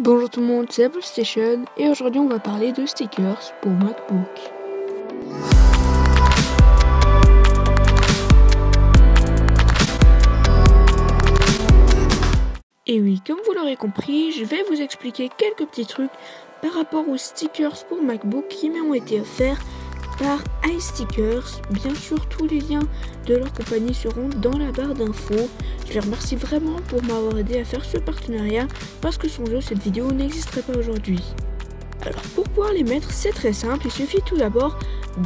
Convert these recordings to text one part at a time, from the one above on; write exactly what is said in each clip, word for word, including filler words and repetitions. Bonjour tout le monde, c'est Apple Station et aujourd'hui on va parler de stickers pour MacBook. Et oui, comme vous l'aurez compris, je vais vous expliquer quelques petits trucs par rapport aux stickers pour MacBook qui m'ont été offerts par iStickers. Bien sûr, tous les liens de leur compagnie seront dans la barre d'infos. Je les remercie vraiment pour m'avoir aidé à faire ce partenariat parce que sans eux, cette vidéo n'existerait pas aujourd'hui. Alors, pour pouvoir les mettre, c'est très simple. Il suffit tout d'abord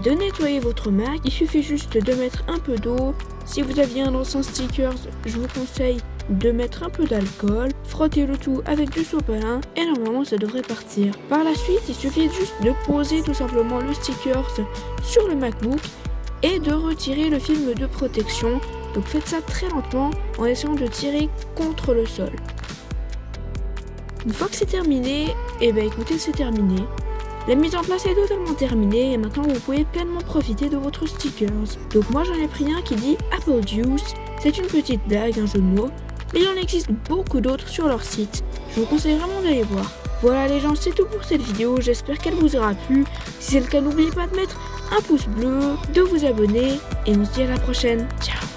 de nettoyer votre Mac. Il suffit juste de mettre un peu d'eau. Si vous aviez un ancien stickers, je vous conseille de mettre un peu d'alcool, frotter le tout avec du sopalin et normalement ça devrait partir. Par la suite, il suffit juste de poser tout simplement le stickers sur le MacBook et de retirer le film de protection. Donc faites ça très lentement en essayant de tirer contre le sol. Une fois que c'est terminé, et ben écoutez, c'est terminé. La mise en place est totalement terminée et maintenant vous pouvez pleinement profiter de votre stickers. Donc moi j'en ai pris un qui dit Apple juice, c'est une petite blague, un jeu de mots. Mais il en existe beaucoup d'autres sur leur site. Je vous conseille vraiment d'aller voir. Voilà les gens, c'est tout pour cette vidéo. J'espère qu'elle vous aura plu. Si c'est le cas, n'oubliez pas de mettre un pouce bleu, de vous abonner. Et on se dit à la prochaine. Ciao.